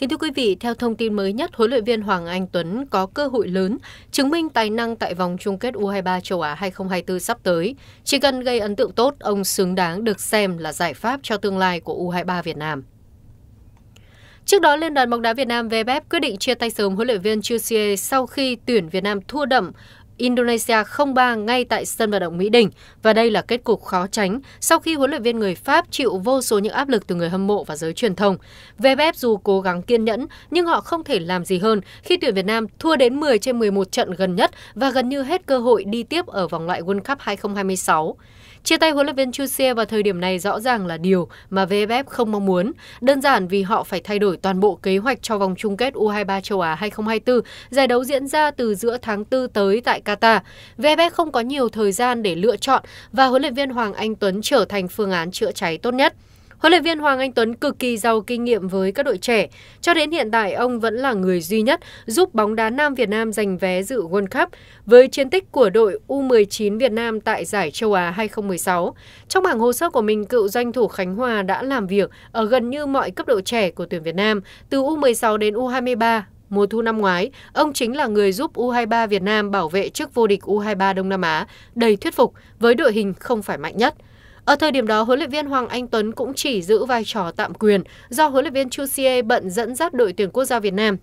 Kính thưa quý vị, theo thông tin mới nhất, huấn luyện viên Hoàng Anh Tuấn có cơ hội lớn chứng minh tài năng tại vòng chung kết U23 châu Á 2024 sắp tới. Chỉ cần gây ấn tượng tốt, ông xứng đáng được xem là giải pháp cho tương lai của U23 Việt Nam. Trước đó, Liên đoàn bóng đá Việt Nam VFF quyết định chia tay sớm huấn luyện viên Troussier sau khi tuyển Việt Nam thua đậm Indonesia 0-3 ngay tại sân vận động Mỹ Đình, và đây là kết cục khó tránh sau khi huấn luyện viên người Pháp chịu vô số những áp lực từ người hâm mộ và giới truyền thông. VFF dù cố gắng kiên nhẫn nhưng họ không thể làm gì hơn khi tuyển Việt Nam thua đến 10 trên 11 trận gần nhất và gần như hết cơ hội đi tiếp ở vòng loại World Cup 2026. Chia tay huấn luyện viên Troussier vào thời điểm này rõ ràng là điều mà VFF không mong muốn, đơn giản vì họ phải thay đổi toàn bộ kế hoạch cho vòng chung kết U23 châu Á 2024, giải đấu diễn ra từ giữa tháng 4 tới tại Qatar. VFF không có nhiều thời gian để lựa chọn và huấn luyện viên Hoàng Anh Tuấn trở thành phương án chữa cháy tốt nhất. Huấn luyện viên Hoàng Anh Tuấn cực kỳ giàu kinh nghiệm với các đội trẻ. Cho đến hiện tại, ông vẫn là người duy nhất giúp bóng đá nam Việt Nam giành vé dự World Cup với chiến tích của đội U19 Việt Nam tại giải châu Á 2016. Trong bảng hồ sơ của mình, cựu doanh thủ Khánh Hòa đã làm việc ở gần như mọi cấp độ trẻ của tuyển Việt Nam, từ U16 đến U23. Mùa thu năm ngoái, ông chính là người giúp U23 Việt Nam bảo vệ chức vô địch U23 Đông Nam Á đầy thuyết phục với đội hình không phải mạnh nhất. Ở thời điểm đó, huấn luyện viên Hoàng Anh Tuấn cũng chỉ giữ vai trò tạm quyền do huấn luyện viên Troussier bận dẫn dắt đội tuyển quốc gia Việt Nam.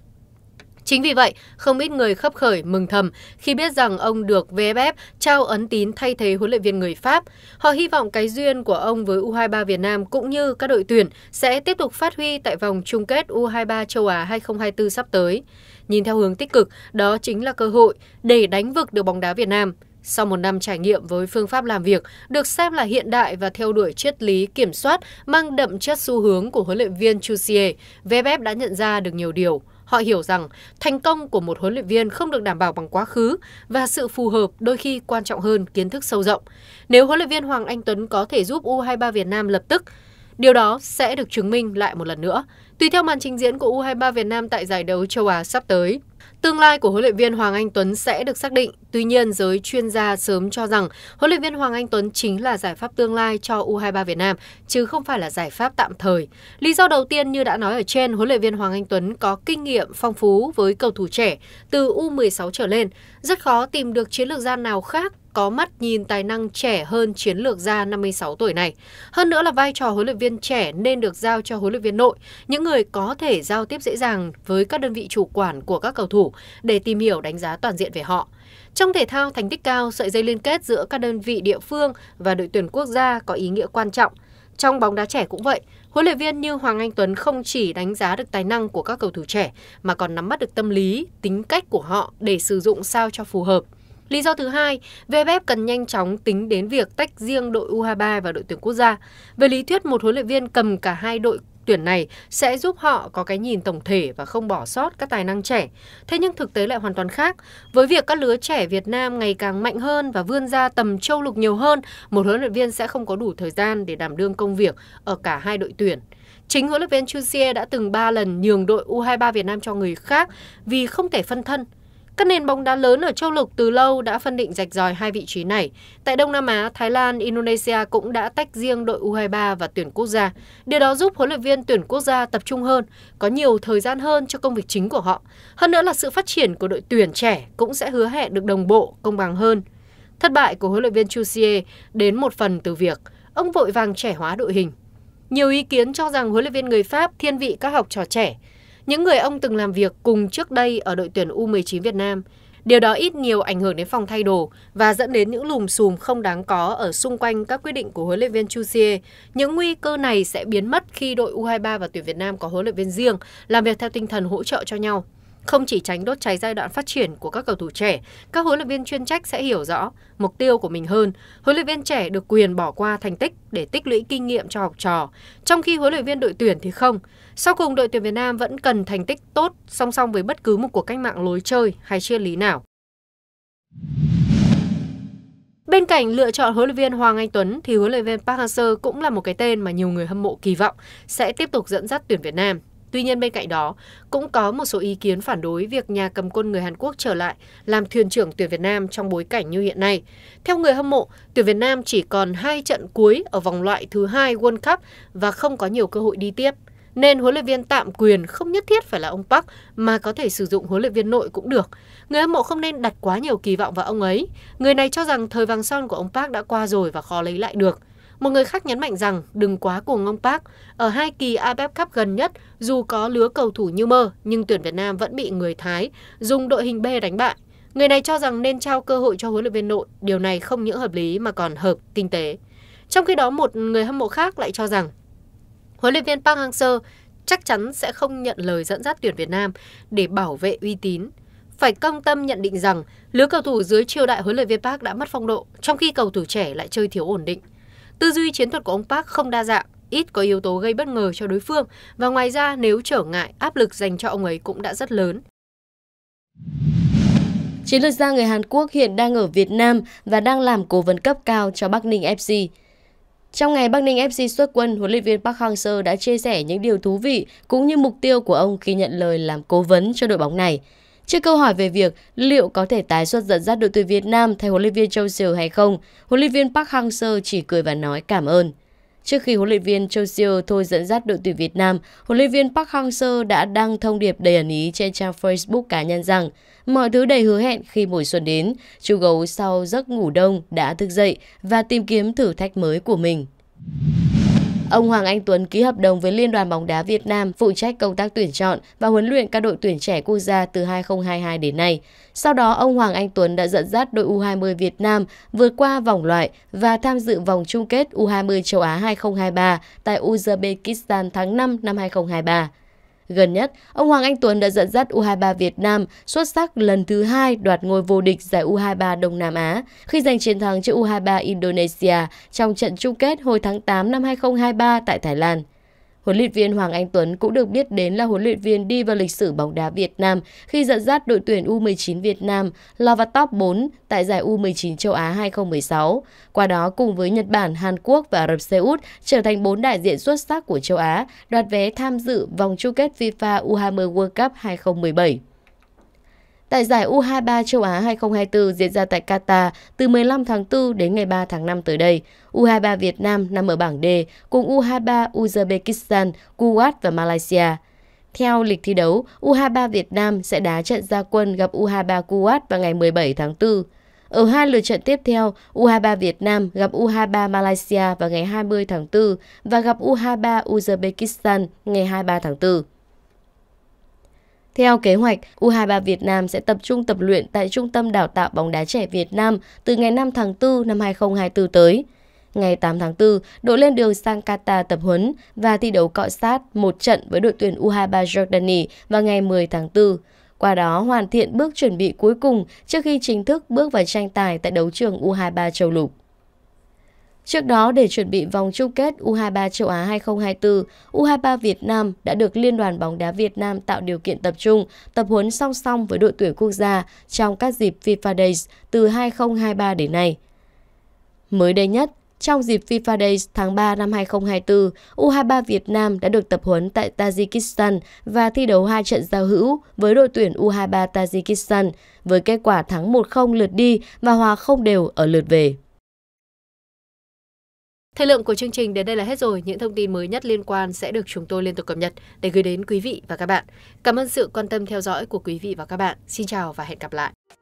Chính vì vậy, không ít người khấp khởi mừng thầm khi biết rằng ông được VFF trao ấn tín thay thế huấn luyện viên người Pháp. Họ hy vọng cái duyên của ông với U23 Việt Nam cũng như các đội tuyển sẽ tiếp tục phát huy tại vòng chung kết U23 châu Á 2024 sắp tới. Nhìn theo hướng tích cực, đó chính là cơ hội để đánh vực được bóng đá Việt Nam. Sau một năm trải nghiệm với phương pháp làm việc được xem là hiện đại và theo đuổi triết lý kiểm soát mang đậm chất xu hướng của huấn luyện viên Troussier, VFF đã nhận ra được nhiều điều. Họ hiểu rằng thành công của một huấn luyện viên không được đảm bảo bằng quá khứ và sự phù hợp đôi khi quan trọng hơn kiến thức sâu rộng. Nếu huấn luyện viên Hoàng Anh Tuấn có thể giúp U23 Việt Nam lập tức, điều đó sẽ được chứng minh lại một lần nữa, tùy theo màn trình diễn của U23 Việt Nam tại giải đấu châu Á sắp tới. Tương lai của huấn luyện viên Hoàng Anh Tuấn sẽ được xác định, tuy nhiên giới chuyên gia sớm cho rằng huấn luyện viên Hoàng Anh Tuấn chính là giải pháp tương lai cho U23 Việt Nam, chứ không phải là giải pháp tạm thời. Lý do đầu tiên như đã nói ở trên, huấn luyện viên Hoàng Anh Tuấn có kinh nghiệm phong phú với cầu thủ trẻ từ U16 trở lên. Rất khó tìm được chiến lược gia nào khác có mắt nhìn tài năng trẻ hơn chiến lược gia 56 tuổi này. Hơn nữa là vai trò huấn luyện viên trẻ nên được giao cho huấn luyện viên nội, những người có thể giao tiếp dễ dàng với các đơn vị chủ quản của các cầu thủ để tìm hiểu đánh giá toàn diện về họ. Trong thể thao thành tích cao, sợi dây liên kết giữa các đơn vị địa phương và đội tuyển quốc gia có ý nghĩa quan trọng. Trong bóng đá trẻ cũng vậy, huấn luyện viên như Hoàng Anh Tuấn không chỉ đánh giá được tài năng của các cầu thủ trẻ mà còn nắm bắt được tâm lý, tính cách của họ để sử dụng sao cho phù hợp. Lý do thứ hai, VFF cần nhanh chóng tính đến việc tách riêng đội U23 và đội tuyển quốc gia. Về lý thuyết, một huấn luyện viên cầm cả hai đội tuyển này sẽ giúp họ có cái nhìn tổng thể và không bỏ sót các tài năng trẻ. Thế nhưng thực tế lại hoàn toàn khác. Với việc các lứa trẻ Việt Nam ngày càng mạnh hơn và vươn ra tầm châu lục nhiều hơn, một huấn luyện viên sẽ không có đủ thời gian để đảm đương công việc ở cả hai đội tuyển. Chính huấn luyện viên Troussier đã từng 3 lần nhường đội U23 Việt Nam cho người khác vì không thể phân thân. Các nền bóng đá lớn ở châu lục từ lâu đã phân định rạch ròi hai vị trí này. Tại Đông Nam Á, Thái Lan, Indonesia cũng đã tách riêng đội U23 và tuyển quốc gia. Điều đó giúp huấn luyện viên tuyển quốc gia tập trung hơn, có nhiều thời gian hơn cho công việc chính của họ. Hơn nữa là sự phát triển của đội tuyển trẻ cũng sẽ hứa hẹn được đồng bộ, công bằng hơn. Thất bại của huấn luyện viên Troussier đến một phần từ việc ông vội vàng trẻ hóa đội hình. Nhiều ý kiến cho rằng huấn luyện viên người Pháp thiên vị các học trò trẻ, những người ông từng làm việc cùng trước đây ở đội tuyển U19 Việt Nam. Điều đó ít nhiều ảnh hưởng đến phòng thay đồ và dẫn đến những lùm xùm không đáng có ở xung quanh các quyết định của huấn luyện viên Troussier. Những nguy cơ này sẽ biến mất khi đội U23 và tuyển Việt Nam có huấn luyện viên riêng, làm việc theo tinh thần hỗ trợ cho nhau. Không chỉ tránh đốt cháy giai đoạn phát triển của các cầu thủ trẻ, các huấn luyện viên chuyên trách sẽ hiểu rõ mục tiêu của mình hơn. Huấn luyện viên trẻ được quyền bỏ qua thành tích để tích lũy kinh nghiệm cho học trò, trong khi huấn luyện viên đội tuyển thì không. Sau cùng, đội tuyển Việt Nam vẫn cần thành tích tốt song song với bất cứ một cuộc cách mạng lối chơi hay triết lý nào. Bên cạnh lựa chọn huấn luyện viên Hoàng Anh Tuấn thì huấn luyện viên Park Hang-seo cũng là một cái tên mà nhiều người hâm mộ kỳ vọng sẽ tiếp tục dẫn dắt tuyển Việt Nam. Tuy nhiên bên cạnh đó, cũng có một số ý kiến phản đối việc nhà cầm quân người Hàn Quốc trở lại làm thuyền trưởng tuyển Việt Nam trong bối cảnh như hiện nay. Theo người hâm mộ, tuyển Việt Nam chỉ còn 2 trận cuối ở vòng loại thứ 2 World Cup và không có nhiều cơ hội đi tiếp. nên huấn luyện viên tạm quyền không nhất thiết phải là ông Park mà có thể sử dụng huấn luyện viên nội cũng được. Người hâm mộ không nên đặt quá nhiều kỳ vọng vào ông ấy. Người này cho rằng thời vàng son của ông Park đã qua rồi và khó lấy lại được. Một người khác nhấn mạnh rằng đừng quá cuồng ông Park. Ở 2 kỳ AFF Cup gần nhất, dù có lứa cầu thủ như mơ, nhưng tuyển Việt Nam vẫn bị người Thái dùng đội hình B đánh bại. Người này cho rằng nên trao cơ hội cho huấn luyện viên nội. Điều này không những hợp lý mà còn hợp kinh tế. Trong khi đó, một người hâm mộ khác lại cho rằng huấn luyện viên Park Hang-seo chắc chắn sẽ không nhận lời dẫn dắt tuyển Việt Nam để bảo vệ uy tín. Phải công tâm nhận định rằng lứa cầu thủ dưới triều đại huấn luyện viên Park đã mất phong độ, trong khi cầu thủ trẻ lại chơi thiếu ổn định. Tư duy chiến thuật của ông Park không đa dạng, ít có yếu tố gây bất ngờ cho đối phương, và ngoài ra nếu trở ngại, áp lực dành cho ông ấy cũng đã rất lớn. Chiến lược gia người Hàn Quốc hiện đang ở Việt Nam và đang làm cố vấn cấp cao cho Bắc Ninh FC. Trong ngày Bắc Ninh FC xuất quân, huấn luyện viên Park Hang-seo đã chia sẻ những điều thú vị cũng như mục tiêu của ông khi nhận lời làm cố vấn cho đội bóng này. Trước câu hỏi về việc liệu có thể tái xuất dẫn dắt đội tuyển Việt Nam thay huấn luyện viên Troussier hay không, huấn luyện viên Park Hang-seo chỉ cười và nói cảm ơn. Trước khi huấn luyện viên Troussier thôi dẫn dắt đội tuyển Việt Nam, huấn luyện viên Park Hang-seo đã đăng thông điệp đầy ẩn ý trên trang Facebook cá nhân rằng mọi thứ đầy hứa hẹn khi mùa xuân đến, chú gấu sau giấc ngủ đông đã thức dậy và tìm kiếm thử thách mới của mình. Ông Hoàng Anh Tuấn ký hợp đồng với Liên đoàn bóng đá Việt Nam phụ trách công tác tuyển chọn và huấn luyện các đội tuyển trẻ quốc gia từ 2022 đến nay. Sau đó, ông Hoàng Anh Tuấn đã dẫn dắt đội U20 Việt Nam vượt qua vòng loại và tham dự vòng chung kết U20 châu Á 2023 tại Uzbekistan tháng 5 năm 2023. Gần nhất, ông Hoàng Anh Tuấn đã dẫn dắt U23 Việt Nam xuất sắc lần thứ 2 đoạt ngôi vô địch giải U23 Đông Nam Á khi giành chiến thắng trước U23 Indonesia trong trận chung kết hồi tháng 8 năm 2023 tại Thái Lan. Huấn luyện viên Hoàng Anh Tuấn cũng được biết đến là huấn luyện viên đi vào lịch sử bóng đá Việt Nam khi dẫn dắt đội tuyển U19 Việt Nam lọt vào top 4 tại giải U19 châu Á 2016, qua đó cùng với Nhật Bản, Hàn Quốc và Ả Rập Xê Út trở thành 4 đại diện xuất sắc của châu Á, đoạt vé tham dự vòng chung kết FIFA U20 World Cup 2017. Tại giải U23 châu Á 2024 diễn ra tại Qatar từ 15 tháng 4 đến ngày 3 tháng 5 tới đây, U23 Việt Nam nằm ở bảng D cùng U23 Uzbekistan, Kuwait và Malaysia. Theo lịch thi đấu, U23 Việt Nam sẽ đá trận ra quân gặp U23 Kuwait vào ngày 17 tháng 4. Ở hai lượt trận tiếp theo, U23 Việt Nam gặp U23 Malaysia vào ngày 20 tháng 4 và gặp U23 Uzbekistan ngày 23 tháng 4. Theo kế hoạch, U23 Việt Nam sẽ tập trung tập luyện tại Trung tâm Đào tạo bóng đá trẻ Việt Nam từ ngày 5 tháng 4 năm 2024 tới. Ngày 8 tháng 4, đội lên đường sang Qatar tập huấn và thi đấu cọ sát một trận với đội tuyển U23 Jordani vào ngày 10 tháng 4. Qua đó hoàn thiện bước chuẩn bị cuối cùng trước khi chính thức bước vào tranh tài tại đấu trường U23 châu lục. Trước đó, để chuẩn bị vòng chung kết U23 châu Á 2024, U23 Việt Nam đã được Liên đoàn bóng đá Việt Nam tạo điều kiện tập trung, tập huấn song song với đội tuyển quốc gia trong các dịp FIFA Days từ 2023 đến nay. Mới đây nhất, trong dịp FIFA Days tháng 3 năm 2024, U23 Việt Nam đã được tập huấn tại Tajikistan và thi đấu 2 trận giao hữu với đội tuyển U23 Tajikistan với kết quả thắng 1-0 lượt đi và hòa không đều ở lượt về. Thời lượng của chương trình đến đây là hết rồi. Những thông tin mới nhất liên quan sẽ được chúng tôi liên tục cập nhật để gửi đến quý vị và các bạn. Cảm ơn sự quan tâm theo dõi của quý vị và các bạn. Xin chào và hẹn gặp lại.